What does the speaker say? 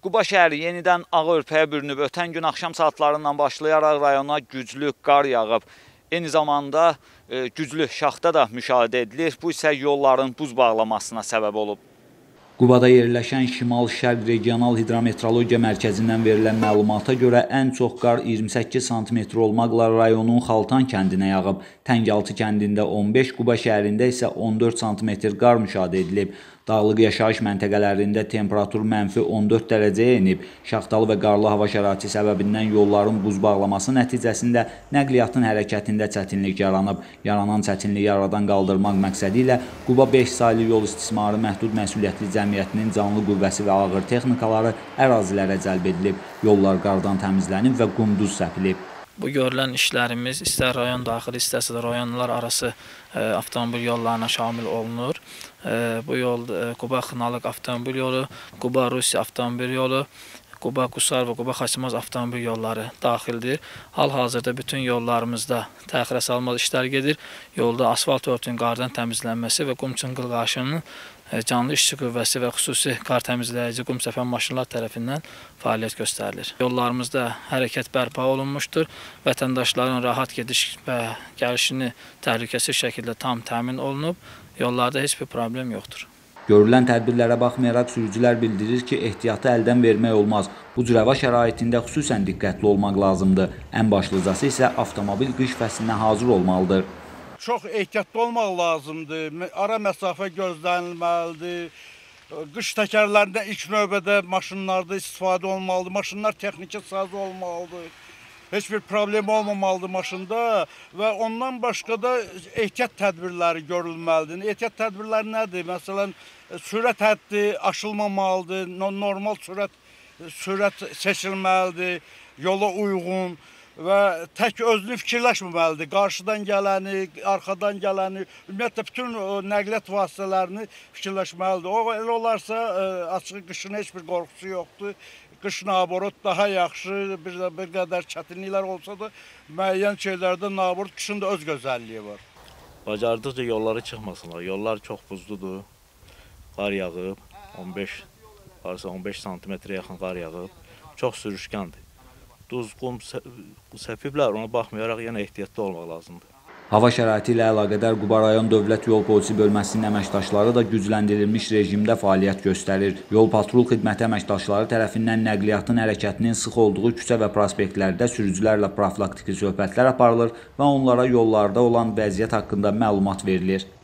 Quba şəhəri yenidən ağı örpəyə bürünüb. Ötən gün axşam saatlarından başlayaraq rayona güclü qar yağıb. Eyni zamanda güclü şaxta da müşahidə edilir. Bu isə yolların buz bağlamasına səbəb olub. Qubada yerləşən Şimal Şərq Regional Hidrometeorologiya mərkəzindən verilən məlumata görə ən çox qar 28 sm olmaqla rayonun Xaltan kəndinə yağıb. Təngaltı kəndində 15, Quba şəhərində isə 14 sm qar müşahidə edilib. Dağlıq yaşayış məntəqələrində temperatur mənfi 14 dərəcəyə enib. Şaxtalı və qarlı hava şəraiti səbəbindən yolların buz bağlaması nəticəsində nəqliyyatın hərəkətində çətinlik yaranıb. Yaranan çətinliyi aradan qaldırmaq məqsədi ilə Quba 5 saylı yol istismarı məhdud məsuliyyətli cəmiyyətinin canlı qüvvəsi və ağır texnikaları ərazilərə cəlb edilib. Yollar qardan təmizlənib və qumduz səpilib. Bu görülən işlərimiz istər rayon daxili, istərsə də rayonlar arası avtomobil yollarına şamil olunur. Bu yol Quba-Xınalıq avtomobil yolu, Quba-Rusiya avtomobil yolu, Quba-Qusar və Quba-Xaçmaz avtomobil yolları daxildir. Hal-hazırda bütün yollarımızda təxirə salmaz işlər gedir. Yolda asfalt örtünün qardan təmizlənməsi və qum çınqıl qaşının canlı işçi qüvvəsi və xüsusi qar təmizləyici qum səpən maşınlar tərəfindən fəaliyyət göstərilir. Yollarımızda hərəkət bərpa olunmuşdur. Vətəndaşların rahat gediş və gəlişini təhlükəsiz şəkildə tam təmin olunub. Yollarda heç bir problem yoxdur. Görülən tədbirlərə baxmayaraq sürücülər bildirir ki, ehtiyatı əldən vermək olmaz. Bu cür hava şəraitində xüsusən diqqətli olmaq lazımdır. Ən başlıcası isə avtomobil qış fəslinə hazır olmalıdır. Çox ehtiyatlı olmaq lazımdır, ara məsafə gözlənilməlidir, qış təkərlərində ilk növbədə maşınlarda istifadə olmalıdır, maşınlar texniki saz olmalıdır, heç bir problem olmamalıdır maşında və ondan başqa da ehtiyat tədbirləri görülməlidir. Ehtiyat tədbirləri nədir? Məsələn, sürət həddi aşılmamalıdır, normal sürət seçilməlidir, yola uyğun. Və tək özünü fikirləşməməlidir. Qarşıdan gələni, arxadan gələni, ümumiyyətlə bütün nəqliyyat vasitələrini fikirləşməlidir. O elə olarsa, açıq qışın heç bir qorxusu yoxdur. Qış naborot daha yaxşı, bir qədər çətinliklər olsa da, müəyyən şeylərdə naborot qışın da öz gözəlliyi var. Bacardıqca yolları çıxmasınlar. Yollar çox buzludur. Qar yağıb, 15 santimetrə yaxın qar yağıb. Çox sürüşkəndir. Duz, qum səpiblər, ona baxmayaraq yenə ehtiyatlı olmaq lazımdır. Hava şəraiti ilə əlaqədar Quba rayon Dövlət Yol Polisi bölməsinin əməkdaşları da gücləndirilmiş rejimdə fəaliyyət göstərir. Yol patrul xidməti əməkdaşları tərəfindən nəqliyyatın hərəkətinin sıx olduğu küçə və prospektlərdə sürücülərlə profilaktiki söhbətlər aparılır və onlara yollarda olan vəziyyət haqqında məlumat verilir.